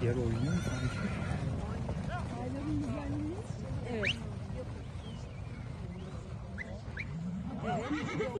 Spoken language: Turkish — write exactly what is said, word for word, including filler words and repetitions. Diğer oyunu. Evet. Evet.